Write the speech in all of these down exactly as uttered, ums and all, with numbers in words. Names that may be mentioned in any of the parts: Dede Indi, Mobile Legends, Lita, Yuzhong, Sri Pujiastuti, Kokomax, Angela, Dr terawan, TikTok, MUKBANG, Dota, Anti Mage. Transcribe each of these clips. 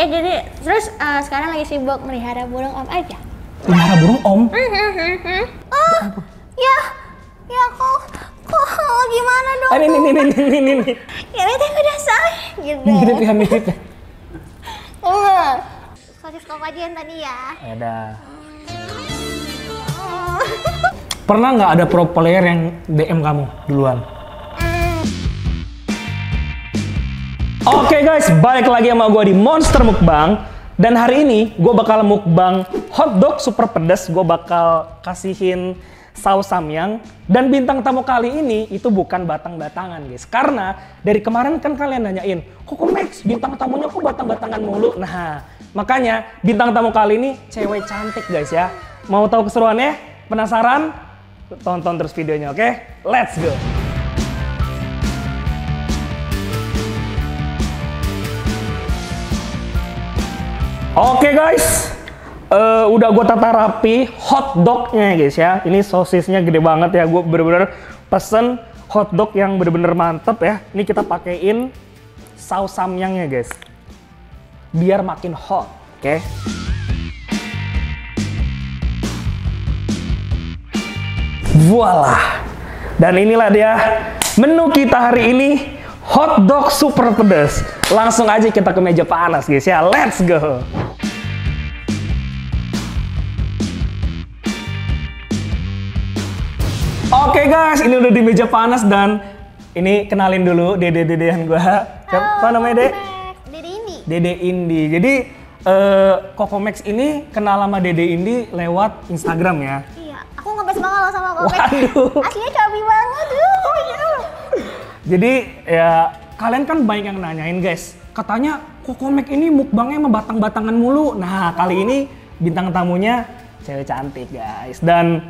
Ya jadi terus uh, sekarang lagi sibuk melihara burung om aja. Melihara burung om? Oh ya, ya kok, kok gimana dong? Ini ini ini ini ini ini. Ya itu udah selesai gitu. Mirip ya mirip. Oh, kasih kau aja yang tadi ya. Ada. Pernah nggak ada pro player yang D M kamu duluan? Oke okay guys, balik lagi sama gue di Monster Mukbang. Dan hari ini gue bakal mukbang hotdog super pedas. Gue bakal kasihin saus samyang. Dan bintang tamu kali ini itu bukan batang-batangan guys. Karena dari kemarin kan kalian nanyain, Kokomax bintang tamunya kok batang-batangan mulu? Nah makanya bintang tamu kali ini cewek cantik guys ya. Mau tahu keseruannya? Penasaran? Tonton terus videonya oke? Okay? Let's go! Oke okay guys, uh, udah gue tata rapi hotdognya guys ya. Ini sosisnya gede banget ya, gue bener-bener pesen hotdog yang bener-bener mantep ya. Ini kita pakein saus samyangnya guys, biar makin hot, oke? Okay? Voila, dan inilah dia menu kita hari ini, hotdog super pedas. Langsung aja kita ke meja panas guys ya, let's go! Oke okay guys, ini udah di meja panas dan ini kenalin dulu dede-dedean gua. Apa namanya dek? Dede Indi. Dede Indi. Jadi uh, Kokomax ini kenal sama Dede Indi lewat Instagram ya? Iya, aku ngebes banget loh sama Kokomax. Waduh. Aslinya cabi banget tuh. Oh, iya. Jadi ya kalian kan banyak yang nanyain guys. Katanya Kokomax ini mukbangnya sama batang-batangan mulu. Nah kali ini bintang tamunya cewek cantik guys. Dan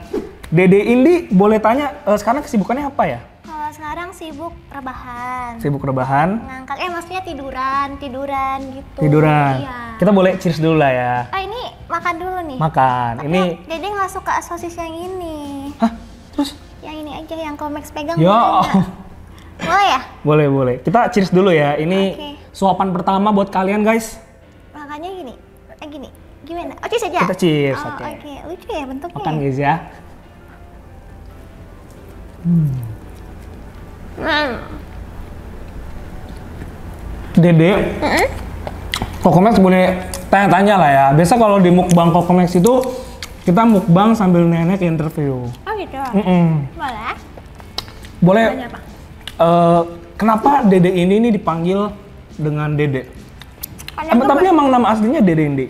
Dede Indi boleh tanya, uh, sekarang kesibukannya apa ya? Kalau sekarang sibuk rebahan. Sibuk rebahan? Ngangkat, eh maksudnya tiduran, tiduran gitu. Tiduran? Iya. Kita boleh cheers dulu lah ya. Ah oh, ini makan dulu nih? Makan, tapi ini... Dede nggak suka sosis yang ini. Hah? Terus? Yang ini aja, yang Kokomax pegang. Ya. Boleh ya? Boleh, boleh. Kita cheers dulu ya. Ini okay. Suapan pertama buat kalian guys. Makannya gini, eh gini. Gimana? Oh cheers aja? Kita cheers, oh, oke. Okay. Okay. Lucu ya bentuknya. Makan guys ya. Hmm. Mm. Dede, mm-hmm. Kokomax boleh tanya-tanya lah ya. Biasa kalau di mukbang Kokomax itu kita mukbang sambil nenek interview. Oh gitu. Mm-mm. Boleh? Boleh. Uh, kenapa Dede Indi ini dipanggil dengan Dede? Tapi, tapi emang nama aslinya Dede Indi?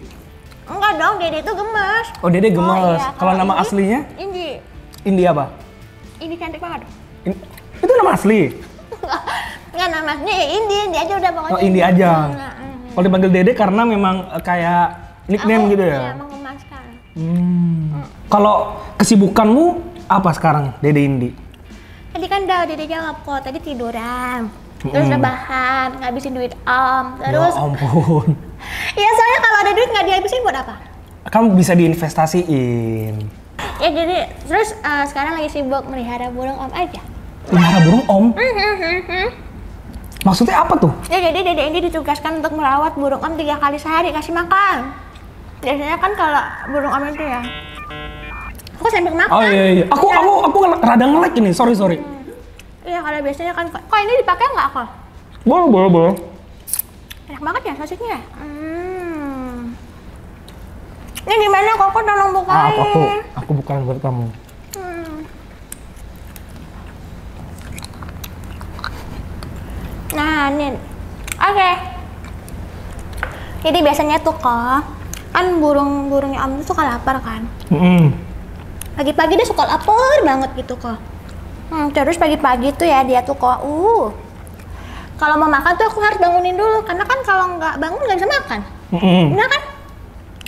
Enggak dong, Dede itu gemes. Oh Dede gemes. Oh, iya. Kalau nama Indi, aslinya? Indi. Indi apa? Indi cantik banget. In, itu nama asli? Enggak, nama asli Indi, Indi aja udah pokoknya. Oh Indi aja. Kalau dipanggil Dede karena memang kayak nickname aku, gitu ya? Iya, mengemaskan. Hmm. Hmm. Kalau kesibukanmu apa sekarang Dede Indi? Tadi kan udah Dede jawab kok, tadi tiduran. Terus mm. rebahan, ngabisin duit om. Terus... Ya ampun. Ya soalnya kalau ada duit nggak dihabisin buat apa? Kamu bisa diinvestasiin. Ya jadi terus uh, sekarang lagi sibuk melihara burung om aja. Melihara burung om? Maksudnya apa tuh? Ya jadi Dede Indi ditugaskan untuk merawat burung om tiga kali sehari, kasih makan. Biasanya kan kalau burung om itu ya. Aku sambil makan. Oh iya iya. Aku ya. aku aku rada nge-lag ini. Sorry sorry. Iya hmm. Kalau biasanya kan kok ini dipakai nggak kok? Boleh boleh boleh. Enak banget ya sosisnya. Hmm. Ini gimana kok? Aku tolong bukain. Aku, aku aku bukain buat kamu. Hmm. Nah, ini. Oke. Okay. Jadi biasanya tuh kok kan burung-burungnya om itu suka lapar kan? Mm-hmm. Pagi-pagi dia suka lapar banget gitu kok. Hmm, terus pagi-pagi tuh ya dia tuh kok. Uh. Kalau mau makan tuh aku harus bangunin dulu karena kan kalau nggak bangun nggak bisa makan. Mm-hmm. Benar kan?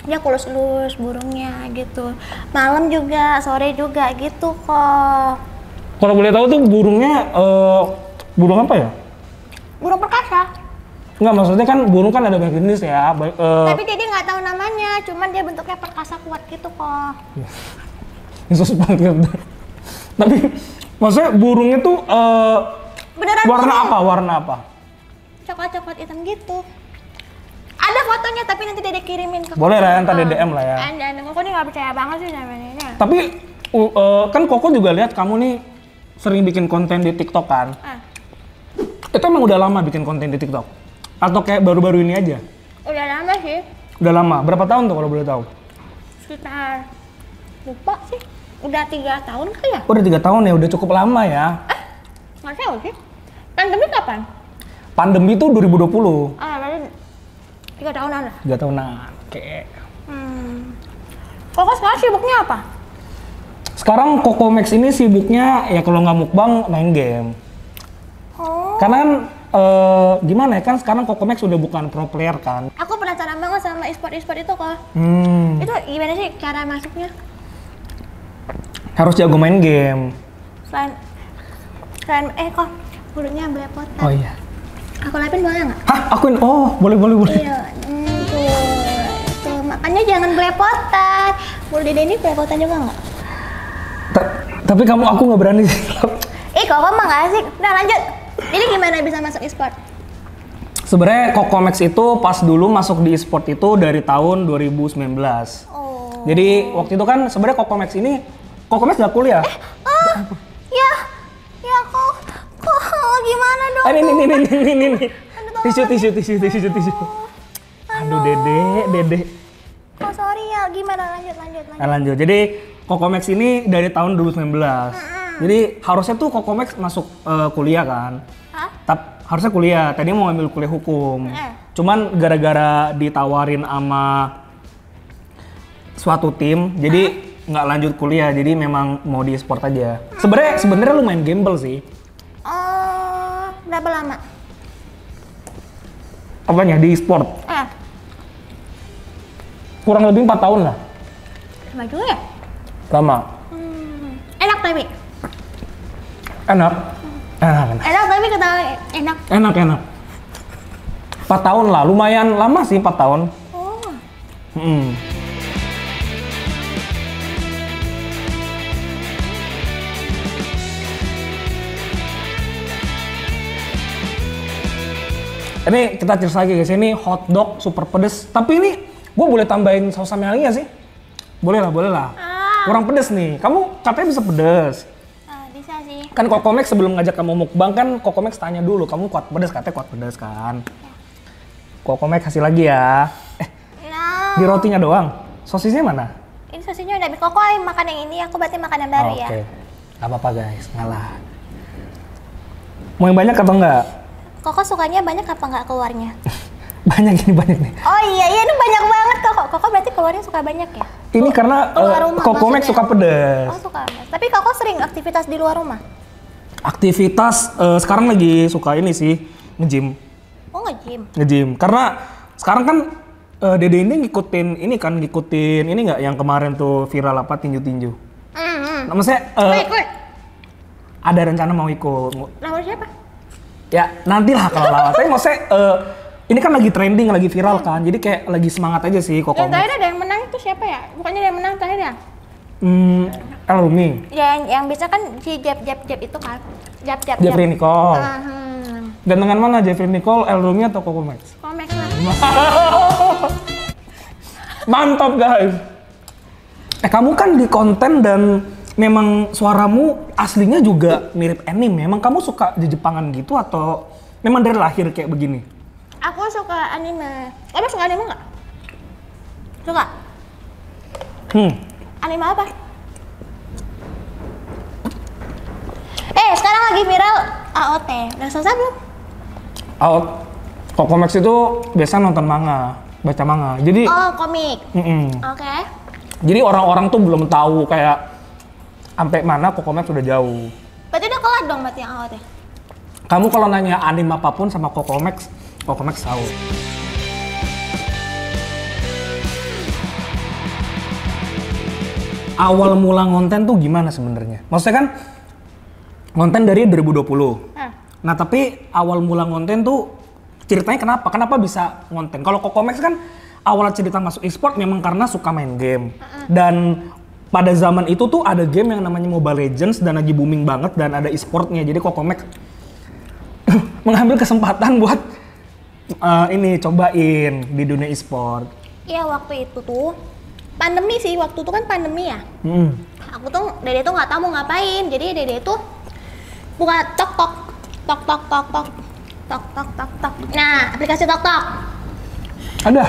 Dia kulus-lus burungnya gitu, malam juga, sore juga gitu kok. Kalau boleh tahu tuh burungnya uh, burung apa ya? Burung perkasa. Enggak, maksudnya kan burung kan ada banyak jenis ya. Uh, Tapi Dede nggak tahu namanya, cuman dia bentuknya perkasa kuat gitu kok. Ini susah banget. Tapi maksudnya burungnya tuh uh, warna burung. apa? Warna apa? Coklat-coklat hitam gitu. Ada fotonya tapi nanti Dede kirimin ke. Boleh lah, ntar Dede D M lah ya. Ada, ada. Koko nih nggak percaya banget sih sama ini. Tapi uh, kan Koko juga lihat kamu nih sering bikin konten di TikTok kan? Ah. Itu emang udah lama bikin konten di TikTok? Atau kayak baru-baru ini aja? Udah lama sih. Udah lama. Berapa tahun tuh kalau boleh tahu? Sekitar lupa sih. Udah tiga tahun kali ya? Udah tiga tahun ya. Udah cukup lama ya? Eh, nggak tahu sih. Pandemi kapan? Pandemi tuh dua ribu dua puluh. Ah, berarti tiga tahunan lah. Tiga tahunan. Oke. Hmm. Koko sekarang sibuknya apa? Sekarang Kokomax ini sibuknya ya kalau nggak mukbang main game. Oh. Karena kan uh, gimana ya kan sekarang Kokomax udah bukan pro player kan. Aku penasaran banget sama e-sport-e-sport itu kok. Hmm. Itu gimana sih cara masuknya? Harus jago main game. Selain, selain eh kok bulunya belepotan. Oh iya. Aku lapin boleh nggak? Hah? Akuin? Oh boleh boleh boleh. Iya. Hmm, tuh, tuh makanya jangan belepotan. Bulu Dede ini belepotan juga nggak? Ta tapi kamu aku nggak berani. Ih, Koko mah nggak asik. Nah lanjut. Jadi gimana bisa masuk e-sport? Sebenarnya Kokomax itu pas dulu masuk di e-sport itu dari tahun dua ribu sembilan belas. Oh. Jadi waktu itu kan sebenarnya Kokomax ini Kokomax nggak kuliah. Eh, oh, ya, ya kok, kok gimana dong? Ini ini ini ini ini ini. Tisu tisu tisu tisu tisu. Aduh Dede Dede. Oh sorry ya, gimana lanjut lanjut lanjut. Nah, lanjut. Jadi Kokomax ini dari tahun dua ribu sembilan belas. Mm-hmm. Jadi harusnya tuh Kokomax masuk uh, kuliah kan? Hah? Tapi harusnya kuliah. Tadi mau ngambil kuliah hukum. Mm-hmm. Cuman gara-gara ditawarin sama suatu tim, jadi mm-hmm. nggak lanjut kuliah. Jadi memang mau di e-sport aja. Mm-hmm. Sebenarnya sebenarnya lumayan gamble sih. Oh, berapa lama? Apanya di e-sport? Eh. Kurang lebih empat tahun lah. Lama juga ya? Lama. Hmm. Enak tapi? Enak. Enak, enak. Enak tapi ketawa enak? Enak, enak. empat tahun lah, lumayan lama sih empat tahun. Oh. Hmm. Ini kita cheers lagi guys, ini hotdog super pedes. Tapi ini gue boleh tambahin saus sambalnya lagi gak sih? Boleh lah, boleh lah. Kurang pedes nih, kamu katanya bisa pedes. Uh, bisa sih. Kan Kokomax sebelum ngajak kamu mukbang kan Kokomax tanya dulu, kamu kuat pedes, katanya kuat pedes kan. Kokomax kasih lagi ya. Eh, no. Di rotinya doang, sosisnya mana? Ini sosisnya udah habis, Koko makan yang ini, aku berarti makan yang baru oh, ya. Oke, okay. Gak apa-apa guys, ngalah. Mau yang banyak atau enggak? Koko sukanya banyak apa enggak keluarnya? Banyak ini banyak nih. Oh iya, iya ini banyak banget Koko. Koko berarti keluarnya suka banyak ya? Ini karena uh, Kokomax suka pedas. Oh suka pedas. Tapi Koko sering aktivitas di luar rumah? Aktivitas uh, sekarang lagi suka ini sih, nge-gym. Oh nge-gym? Nge-gym. Karena sekarang kan uh, Dede ini ngikutin ini kan, ngikutin ini nggak yang kemarin tuh viral apa tinju-tinju. Mm -hmm. Nah, maksudnya uh, ikut, ikut. Ada rencana mau ikut. Lawan siapa? Ya nantilah kalau lawan. Tapi maksudnya uh, ini kan lagi trending, lagi viral hmm. kan, jadi kayak lagi semangat aja sih Kokomax. Yang terakhir ada yang menang itu siapa ya? Bukannya ada yang menang terakhir ya? Hmm, Elmi. Ya, yang, yang bisa kan si jab-jab-jab itu kan? Jab-jab-jab. Jeffrey Nicole. Uh, hmm. Dan dengan mana Jeffrey Nicole, Elmi atau Kokomax? Kokomax lah. Mantap guys. Eh kamu kan di konten dan memang suaramu aslinya juga mirip anime. Memang kamu suka Jejepangan gitu atau memang dari lahir kayak begini? Aku suka anime. Kamu suka anime nggak? Suka? Hmm. Anime apa? Eh, sekarang lagi viral A O T. Udah selesai belum? A O T. Kokomax itu biasa nonton manga, baca manga. Jadi oh, komik. Mm-mm. Oke. Okay. Jadi orang-orang tuh belum tahu kayak sampai mana Kokomax udah jauh. Berarti udah kelar dong berarti yang A O T. Kamu kalau nanya anime apapun sama Kokomax, Kokomax tahu. Awal mula konten tuh gimana sebenarnya? Maksudnya kan konten dari dua ribu dua puluh. Hmm. Nah, tapi awal mula konten tuh ceritanya kenapa? Kenapa bisa konten? Kalau Kokomax kan awal cerita masuk e-sport memang karena suka main game. Hmm. Dan pada zaman itu tuh ada game yang namanya Mobile Legends dan lagi booming banget dan ada e-sportnya. Jadi Kokomax mengambil kesempatan buat uh, ini cobain di dunia e-sport? Iya, waktu itu tuh pandemi sih, waktu itu kan pandemi ya. Hmm. Aku tuh Dede tuh nggak tahu mau ngapain, jadi Dede tuh buka TikTok, tok tok tok tok tok tok tok tok. Nah, aplikasi TikTok. Ada?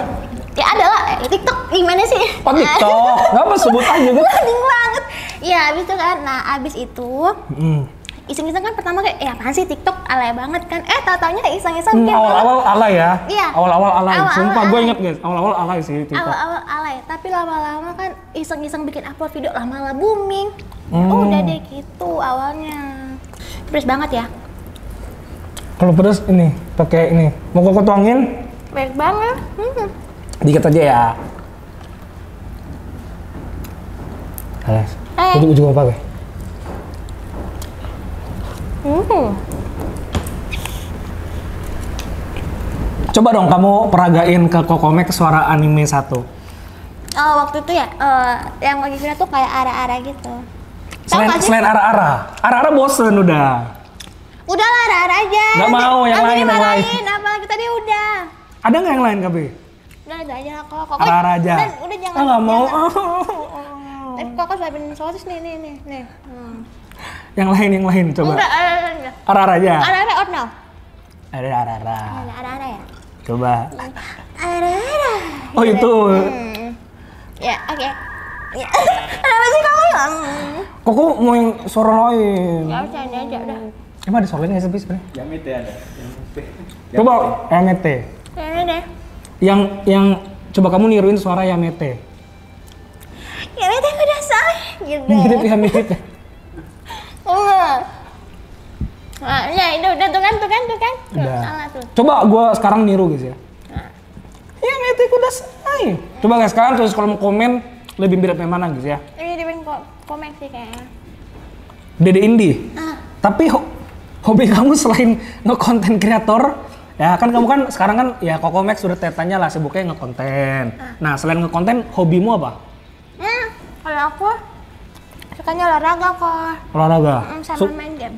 Ya ada lah, TikTok gimana sih? Oh, TikTok. Kenapa sebut aja kan? Anjing banget. Iya, abis itu kan. Nah, abis itu mm. iseng-iseng kan pertama kayak, eh apaan sih TikTok, alay banget kan. Eh, tau-taunya iseng-iseng. Hmm, awal-awal alay ya? Iya. Awal-awal alay. Awal-awal Sumpah, gue inget guys, awal-awal alay sih TikTok. Awal-awal alay, tapi lama-lama kan iseng-iseng bikin upload video, lama-lama booming. Mm. Oh, udah deh gitu awalnya. Terus banget ya. Kalau pedas ini, pakai ini. Mau kok tuangin? Baik banget. Hmm. Dikit aja ya. Alas. Eh. Itu ujung apa, Be? Hmm. Coba dong kamu peragain ke Kokomax suara anime satu. Oh, waktu itu ya, uh, yang lagi kira tuh kayak ara-ara gitu. Selain, selain ara-ara. Ara-ara bosen udah. Udah lah, ara-ara aja. Gak mau yang lain, yang lain. Apalagi tadi udah. Ada nggak yang lain, K B? Udah, udah aja lah, Koko. Ara-ara aja. Udah, udah jangan. Ah, nggak mau. Tapi Koko suapin sosis nih, nih, nih, nih. Hmm. Yang lain, yang lain, coba. Udah, ara-ara aja. Ara-ara out now. Ada ara-ara. Ada ara-ara ya? Coba. Ara-ara. Oh, itu. Ya, oke. Kenapa sih kamu? Koko mau yang suara lain. Ya, udah aja, udah. Emang ada soalnya nggak sih sebenarnya? Yang M T ada. Coba M T. Yang yang coba kamu niruin suara yang M T. Yang M T udah salah gitu. Mirip yang mirip. Oh. Nah, itu udah tuh kan, tuh kan, tuh kan. Salah tuh. Coba gue sekarang niru guys ya. Yang M T udah salah. Coba guys sekarang terus kalau mau komen lebih mirip yang mana guys ya? Miripin komen sih kayaknya. Dede Indi. Tapi hobi kamu selain nge-content creator, ya kan kamu kan sekarang kan ya Kokomax sudah tertanya lah sibuknya nge-content. Nah selain nge-content, hobimu apa? Hmm, kalau aku sukanya olahraga kok. Olahraga? Mm, sama so, main game.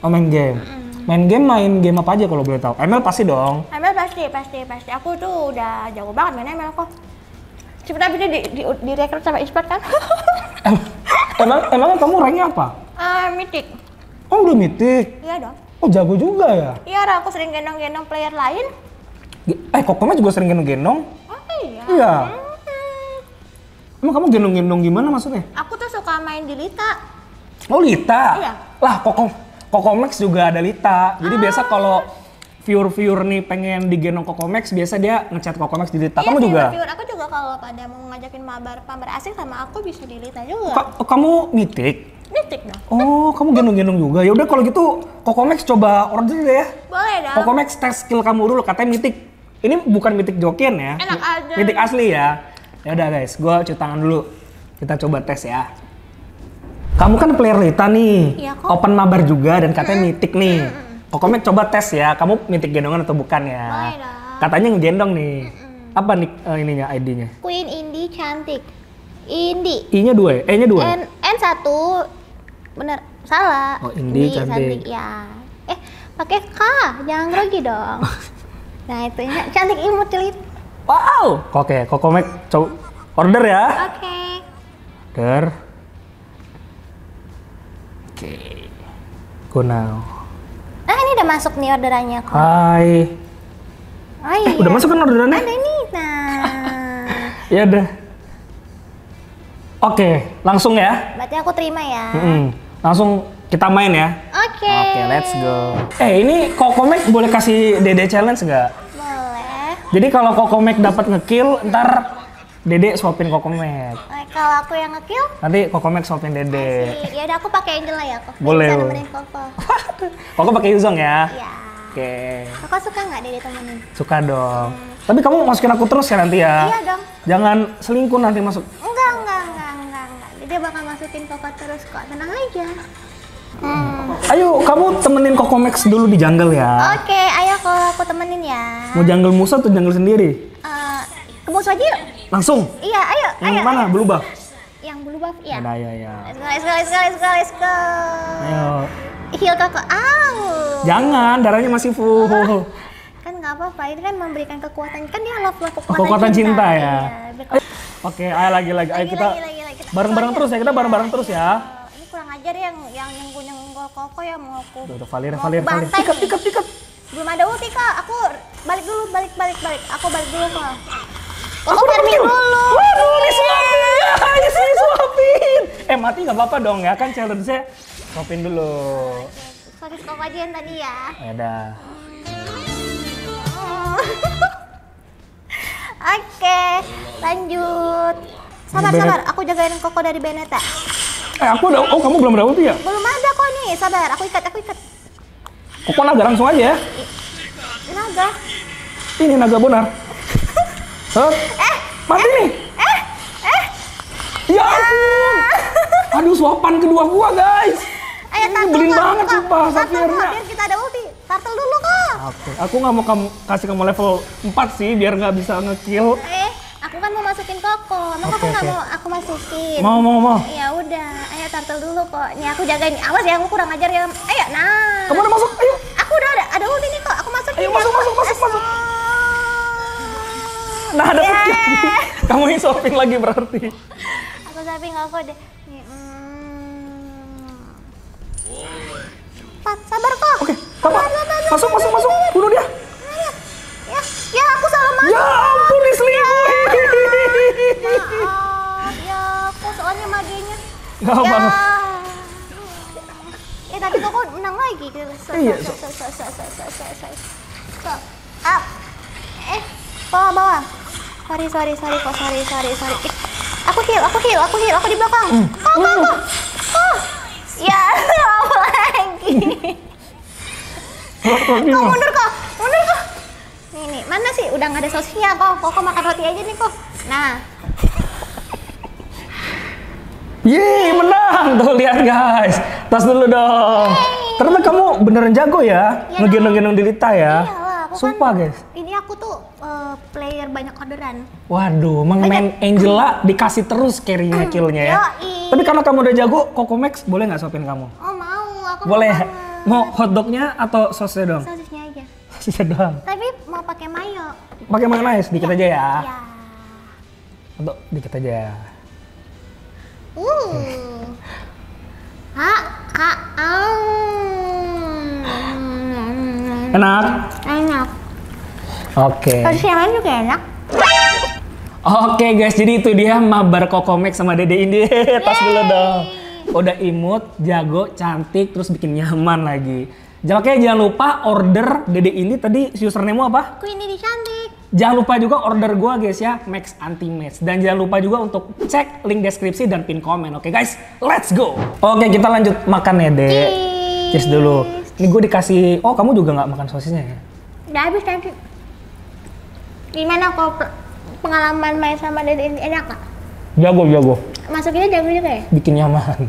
Oh main game? Mm. Main game, main game apa aja kalau boleh tahu? M L pasti dong? M L pasti, pasti, pasti. Aku tuh udah jago banget main M L kok. Sebenernya bisa di, di, direkrut sama e-sport kan? Emang, emangnya kamu ranknya apa? Uh, mythic. Oh udah mythic? Iya dong. Oh jago juga ya? Iya, aku sering gendong-gendong player lain. Eh Kokomax juga sering gendong-gendong? Oh iya? Iya. Hmm. Emang kamu gendong-gendong gimana maksudnya? Aku tuh suka main di Lita. Oh Lita? Iya. Lah Kokom Kokomax juga ada Lita. Jadi ah. biasa kalau viewer-viewer nih pengen digendong Kokomax, biasa dia ngechat Kokomax di Lita. Iya, kamu juga? Viewer aku juga kalau pada mau ngajakin mabar pambar asing sama aku bisa di Lita juga. Ka kamu mythic? Mythic dong. Oh, kamu gendong-gendong juga. Ya udah kalau gitu Kokomax coba order deh ya. Boleh dong. Kokomax tes skill kamu dulu, katanya mythic. Ini bukan mythic jokin ya. Enak aja. Mythic asli ya. Ya udah guys, gua cuci tangan dulu. Kita coba tes ya. Kamu kan player Lita nih. Iya, kok. Open mabar juga dan katanya mythic nih. Kokomax coba tes ya, kamu mythic gendongan atau bukan ya. Boleh dong. Katanya ngegendong nih. Apa nih uh, ininya I D-nya? Queen Indi cantik. Indi. I-nya dua, E-nya dua. N, N satu. Bener, salah. Oh, Indi cantik. Ya. Eh, pakai K, jangan grogi dong. Nah, itu ya. Cantik imut celit. Wow. Oke, Kokomax coba order ya. Oke. Okay. Order. Oke. Okay. Go now. Ah, ini udah masuk nih orderannya kok. Hai. Oh, iya. Eh, udah masuk kan orderannya? Ada ini. Nah. Ya udah. Oke, okay, langsung ya. Berarti aku terima ya. Mm-mm. Langsung kita main ya. Oke. Okay. Oke, okay, let's go. Eh, ini Kokomax boleh kasih Dede challenge nggak? Boleh. Jadi kalau Kokomax dapat ngekill, ntar Dede swapin Kokomax. Eh, kalau aku yang ngekill? Nanti Kokomax swapin Dede. Iya, udah aku pakai Angela ya, Koko. Boleh. Bisa nemenin Koko. Koko pakai Yuzhong ya? Iya. Oke. Okay. Koko suka nggak Dede temenin? Suka dong. Hmm. Tapi kamu masukin aku terus ya nanti ya? Iya dong. Jangan selingkuh nanti masuk. Enggak, enggak, enggak. Dia bakal masukin Koko terus kok, tenang aja. Hmm. Ayo, kamu temenin Kokomax dulu di jungle ya. Oke, okay, ayo kok aku temenin ya. Mau jungle musuh atau jungle sendiri? Uh, ke musuh aja yuk. Langsung? Iya, ayo. Yang ayo, mana? Ayo. Blue buff? Yang blue buff, iya. Nah, ya, ya. Let's go, let's go, let's go, let's go. Ayo. Heal Koko, au. Jangan, darahnya masih full. Kan nggak apa-apa, itu kan memberikan kekuatan, kan dia love love kekuatan, kekuatan cinta, cinta ya. ya. Oke, ayo lagi lagi, ayo kita bareng-bareng terus ya, kita bareng-bareng terus ya. Ini kurang ajar yang yang nyenggol-nyenggol Koko ya, mau aku. Tuh, Valir, Valir, Valir. Tikap, tikap, tikap. Belum ada ulti Kak, aku balik dulu, balik, balik, balik. Aku balik dulu Kak. Koko farming dulu. Waduh, disuapin, ya, disuapin. Eh mati nggak apa-apa dong ya, kan challenge-nya suapin dulu. Sorry, skop aja yang tadi ya. Ya dah. Oke, lanjut. Sabar, sabar. Aku jagain Koko dari Beneta. Eh, aku udah. Oh, kamu belum ada ulti ya? Belum ada kok nih. Sabar, aku ikat, aku ikat. Koko naga langsung aja ya. Naga. Ini naga benar. Hah? Eh, mati eh, nih. Eh, eh. Ya ampun. Aduh, suapan kedua gua, guys. Ayo, tartel banget sumpah, akhirnya. Biar kita ada ulti. Tartel dulu kok. Oke, okay. Aku nggak mau kamu kasih kamu level empat sih, biar nggak bisa ngekill. Eh, aku kan mau masukin Koko. Emang okay, Koko nggak okay. mau aku masukin? Mau, mau, mau. Ya udah, ayo tartel dulu kok. Nih aku jagain. Awas ya, aku kurang ajar ya. Ayo, nah. Kamu udah masuk? Ayo. Aku udah ada, ada ulti nih kok. Aku masukin. Ayo, masuk, masuk, masuk, masuk, masuk. Nah, ada yeah. ulti. Kamu yang shopping lagi berarti. Aku shopping Koko deh. Pat, sabar kok. Oke, sabar. Masuk, masuk, masuk. Bunuh dia. Ya, ya aku salah masuk. Ya ampun, diselingkuhin. Maaf, ya aku soalnya magenya. Gak apa. Eh, tapi Koko menang lagi. Iya. Up. Eh, bawah, bawah. Sorry, sorry, sorry kok. Sorry, sorry, sorry. Aku heal, aku heal, aku heal. Aku di belakang. Kok, kok, kok. Kok. Ya, apa lagi? Kok mundur kok, mundur kok. Nih nih, mana sih? Udah nggak ada sosisnya kok. Kok kok makan roti aja nih kok. Nah. Yeay, menang. Tuh lihat guys. Tas dulu dong. Yeay. Ternyata kamu beneran jago ya. ya Ngegendong-gendong di Lita ya. Iyalah, aku sumpah kan, guys. Ini aku tuh uh, player banyak orderan. Waduh, main Angela dikasih terus carry-nya, kill-nya ya. Yoi. Tapi karena kamu udah jago, Kokomax boleh nggak sopin kamu? Oh mau, aku boleh. Banget. Mau hotdognya atau sosnya doang? Sosnya aja. Sosnya doang. Tapi mau pakai mayo. Pakai mayonnaise dikit ya. aja ya. Iya. Untuk dikit aja. Uh. Hmm. Ha, ha, um. Enak. Enak. Oke. Okay. Terus yang lain juga enak. Oke okay guys, jadi itu dia mabar Kokomax sama Dede Indi. Tas dulu dong. Udah imut, jago, cantik, terus bikin nyaman lagi. Oke, jangan lupa order Dede Indi tadi username-mu apa? Queen Dede Cantik. Jangan lupa juga order gua guys ya, Max Anti Mage. Dan jangan lupa juga untuk cek link deskripsi dan pin komen. Oke okay guys, let's go. Oke, okay, kita lanjut makan ya, Dek. Cheers dulu. Ini gue dikasih, oh kamu juga nggak makan sosisnya ya? Udah habis nanti. Gimana kok pengalaman main sama Dede Indi enak gak? Jago, jago. Masuknya jago juga ya? Bikin nyaman.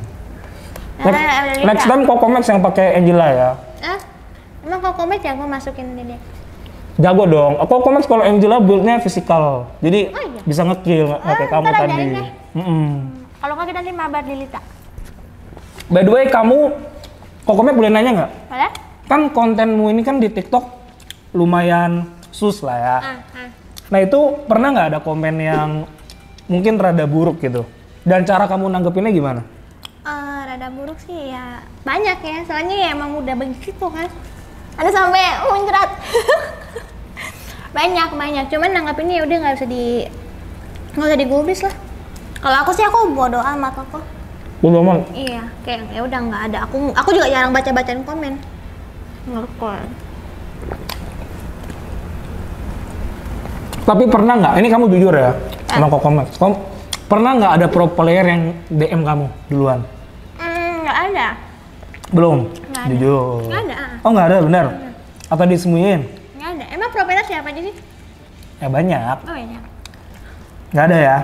Next, next time Kokomax yang pakai Angela ya. Eh? Emang Kokomax jago masukin Dede? Jago dong. Kokomax kalau Angela build-nya fisikal. Jadi oh, iya? bisa nge-kill ah, kayak kamu tadi. Mm -mm. Kalau nggak kita nanti mabar di Lita. By the way, kamu Kokomax boleh nanya nggak? Boleh. Kan kontenmu ini kan di TikTok lumayan sus lah ya. Ah, ah. Nah itu pernah nggak ada komen yang mungkin rada buruk gitu? Dan cara kamu nanggepinnya gimana? Uh, rada buruk sih ya banyak ya, soalnya ya emang udah begitu kan. Ada sampai muncrat. banyak banyak. Cuman nanggepinnya udah nggak usah di nggak usah digubris lah. Kalau aku sih aku bodo amat aku. Bodo amat? Iya, kayak ya udah nggak ada. Aku aku juga jarang baca bacain komen. Ngelakon. Tapi pernah nggak? Ini kamu jujur ya, sama Kokomax. Kamu pernah nggak ada pro player yang D M kamu duluan? Hmm, nggak ada. Belum. Nggak jujur. Nggak ada. Oh nggak ada, benar. Atau disembunyiin? Nggak ada. Emang pro player siapa aja sih? Ya banyak. Oh banyak. Nggak ada ya?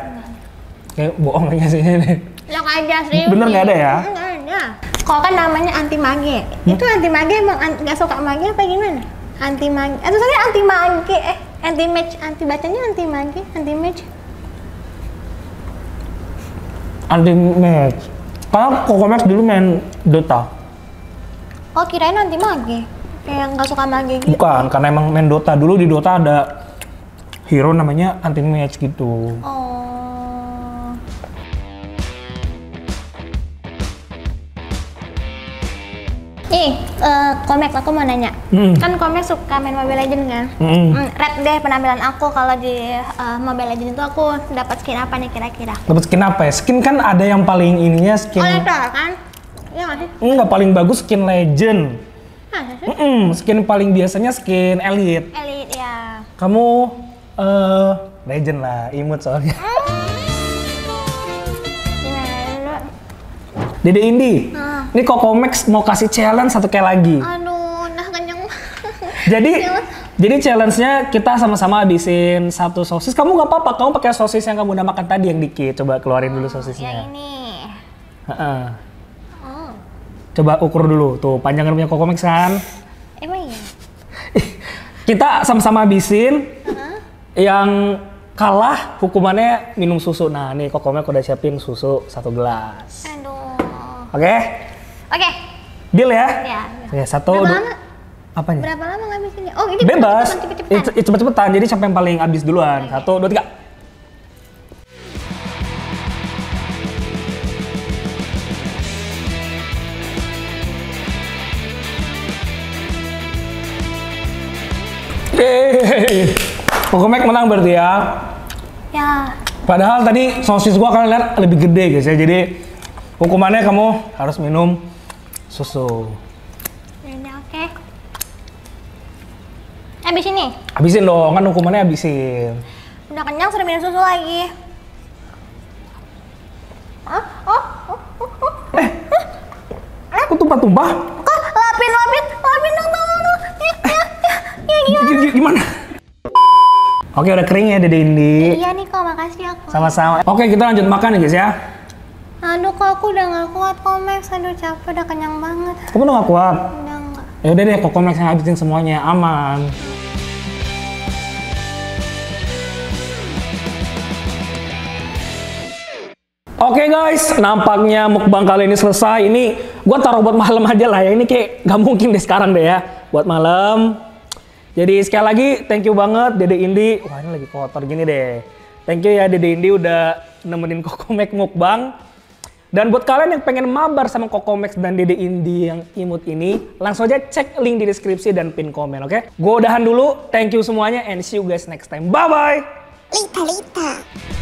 Kayak bohongnya sih ini. Yang aja sih. Bener nggak ada ya? Nggak ada. Kok kan namanya anti mage. Hmm? Itu anti mage emang nggak suka mage apa gimana? Anti mage. Eh, soalnya anti mage eh. Anti Mage, anti bacanya anti mage, anti mage. Anti mage. Karena Kokomax dulu main Dota. Oh kirain anti mage. yang nggak suka mage gitu? Bukan, karena emang main Dota. Dulu di Dota ada hero namanya Anti Mage gitu. Oh. Ih, uh, Komek, aku mau nanya. Mm. Kan Komek suka main Mobile Legends kan? Mm. Mm, Red deh penampilan aku kalau di uh, Mobile Legends itu aku dapat skin apa nih kira-kira? Dapat skin apa ya? Skin kan ada yang paling ininya skin. Oh, itu kan? Iya nggak sih? Enggak, paling bagus skin Legend. Hah, mm -mm, skin paling biasanya skin Elite. Elite ya. Kamu Uh, legend lah, imut soalnya. Dede Indi, ah. Ini Kokomax mau kasih challenge satu kayak lagi. Aduh, nah kenyang. Jadi, jadi challenge-nya kita sama-sama habisin satu sosis. Kamu gak apa-apa, kamu pakai sosis yang kamu udah makan tadi yang dikit. Coba keluarin dulu sosisnya. Ya ini. Uh -uh. Oh. Coba ukur dulu, tuh panjangan punya Kokomax kan? Emang iya? Kita sama-sama habisin. Yang kalah hukumannya minum susu. Nah, nih Kokomax udah siapin susu satu gelas. Aduh. Oke? Okay? Oke. Okay. Deal ya? Ya. Ya, satu. Berapa lama? Apanya? Berapa lama ngabisinnya? Oh, ini bebas. Cepet-cepetan. Cepet-cepetan. Jadi siapa yang paling habis duluan? Okay. Satu, dua, tiga. Yeay. Kokomax menang berarti ya? Ya. Padahal tadi sosis gua kalian lihat lebih gede guys ya. Jadi hukumannya kamu harus minum susu. Oke. Okay. Habisin nih? Habisin dong, kan hukumannya habisin. Udah kenyang sudah minum susu lagi. Hah? Oh, oh, oh, oh. Eh, eh. Aku tumpah-tumpah. Kok lapin, lapin, lapin dong, dong, dong. Ya, ya, ya, gimana? Gimana? Oke, udah kering ya Dede Indi. Iya nih kok, makasih aku. Sama-sama. Oke, kita lanjut makan ya guys ya. Aduh kok aku udah gak kuat Kokomax, aduh capek, udah kenyang banget. Kamu udah gak kuat? Udah gak. Yaudah deh Kokomax yang habisin semuanya, aman. Oke guys, nampaknya mukbang kali ini selesai. Ini gua taruh buat malam aja lah ya, ini kayak gak mungkin deh sekarang deh ya. Buat malam. Jadi sekali lagi thank you banget Dede Indi. Wah ini lagi kotor gini deh. Thank you ya Dede Indi udah nemenin Kokomax mukbang. Dan buat kalian yang pengen mabar sama Kokomax dan Dede Indi yang imut ini, langsung aja cek link di deskripsi dan pin komen, oke? Okay? Gue udahan dulu, thank you semuanya and see you guys next time. Bye-bye! Lita, Lita!